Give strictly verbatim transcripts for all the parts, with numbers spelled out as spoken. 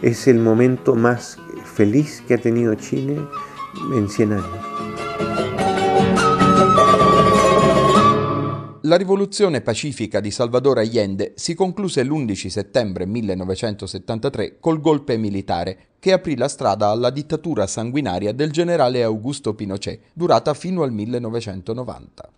es el momento más feliz que ha tenido Chile en cien anni. La rivoluzione pacifica di Salvador Allende si concluse l'undici settembre millenovecentosettantatré col golpe militare che aprì la strada alla dittatura sanguinaria del generale Augusto Pinochet, durata fino al millenovecentonovanta.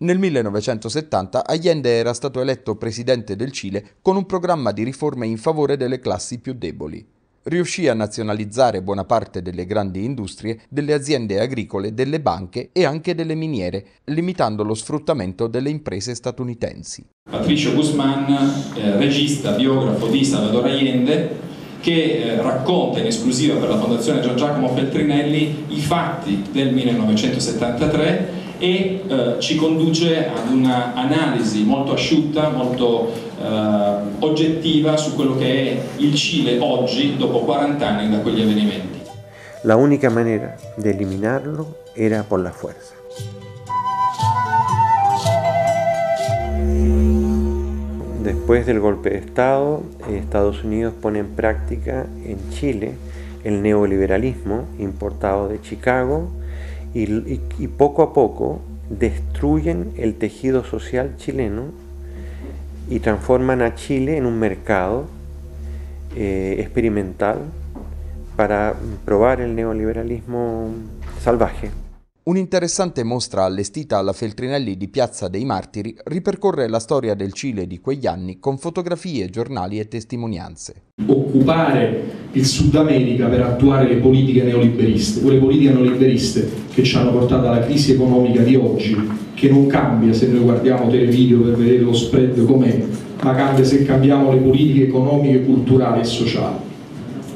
Nel millenovecentosettanta Allende era stato eletto presidente del Cile con un programma di riforme in favore delle classi più deboli. Riuscì a nazionalizzare buona parte delle grandi industrie, delle aziende agricole, delle banche e anche delle miniere, limitando lo sfruttamento delle imprese statunitensi. Patricio Guzmán, eh, regista, biografo di Salvador Allende, che eh, racconta in esclusiva per la Fondazione Gian Giacomo Feltrinelli i fatti del millenovecentosettantatré e eh, ci conduce ad una analisi molto asciutta, molto eh, oggettiva su quello che è il Cile oggi, dopo quaranta anni da quegli avvenimenti. La única manera de eliminarlo era por la fuerza. Después del golpe de Estado, Estados Unidos pone en práctica en Chile el neoliberalismo importado de Chicago, Y, y poco a poco destruyen el tejido social chileno y transforman a Chile en un mercado eh, experimental para probar el neoliberalismo salvaje. Un'interessante mostra allestita alla Feltrinelli di Piazza dei Martiri ripercorre la storia del Cile di quegli anni con fotografie, giornali e testimonianze. Occupare il Sud America per attuare le politiche neoliberiste, quelle politiche neoliberiste che ci hanno portato alla crisi economica di oggi, che non cambia se noi guardiamo televideo per vedere lo spread com'è, ma cambia se cambiamo le politiche economiche, culturali e sociali.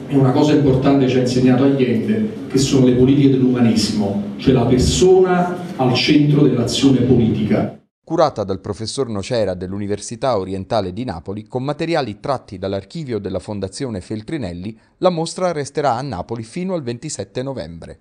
E una cosa importante ci ha insegnato Allende, che sono le politiche dell'umanesimo, cioè la persona al centro dell'azione politica. Curata dal professor Nocera dell'Università Orientale di Napoli, con materiali tratti dall'archivio della Fondazione Feltrinelli, la mostra resterà a Napoli fino al ventisette novembre.